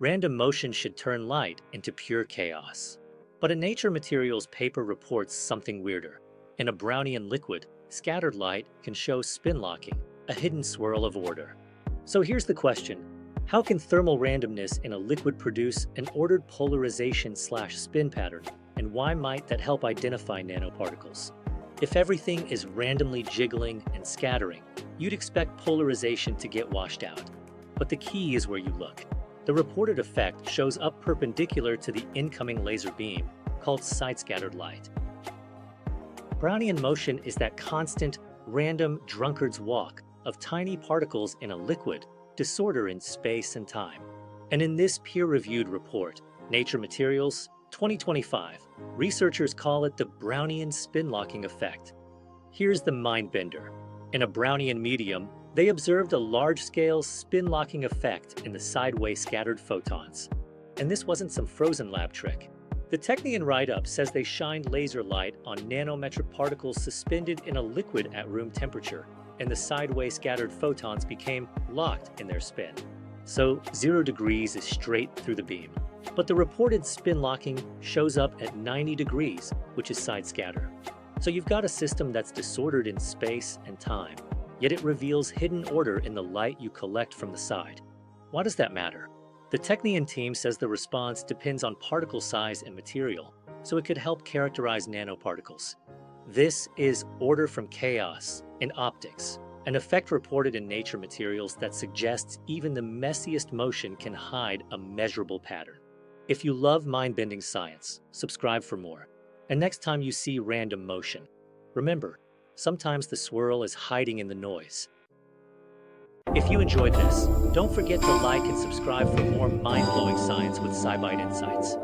Random motion should turn light into pure chaos. But a Nature Materials paper reports something weirder. In a Brownian liquid, scattered light can show spin-locking, a hidden swirl of order. So here's the question. How can thermal randomness in a liquid produce an ordered polarization/spin pattern, and why might that help identify nanoparticles? If everything is randomly jiggling and scattering, you'd expect polarization to get washed out. But the key is where you look. The reported effect shows up perpendicular to the incoming laser beam, called side-scattered light. Brownian motion is that constant, random drunkard's walk of tiny particles in a liquid, disorder in space and time. And in this peer-reviewed report, Nature Materials 2025, researchers call it the Brownian spin-locking effect. Here's the mindbender. In a Brownian medium, they observed a large-scale spin-locking effect in the sideways scattered photons. And this wasn't some frozen lab trick. The Technion write-up says they shined laser light on nanometric particles suspended in a liquid at room temperature, and the sideways scattered photons became locked in their spin. So 0 degrees is straight through the beam. But the reported spin locking shows up at 90 degrees, which is side scatter. So you've got a system that's disordered in space and time, yet it reveals hidden order in the light you collect from the side. Why does that matter? The Technion team says the response depends on particle size and material, so it could help characterize nanoparticles. This is order from chaos in optics, an effect reported in Nature Materials that suggests even the messiest motion can hide a measurable pattern. If you love mind-bending science, subscribe for more. And next time you see random motion, remember, sometimes the swirl is hiding in the noise. If you enjoyed this, don't forget to like and subscribe for more mind-blowing science with SciByte Insights.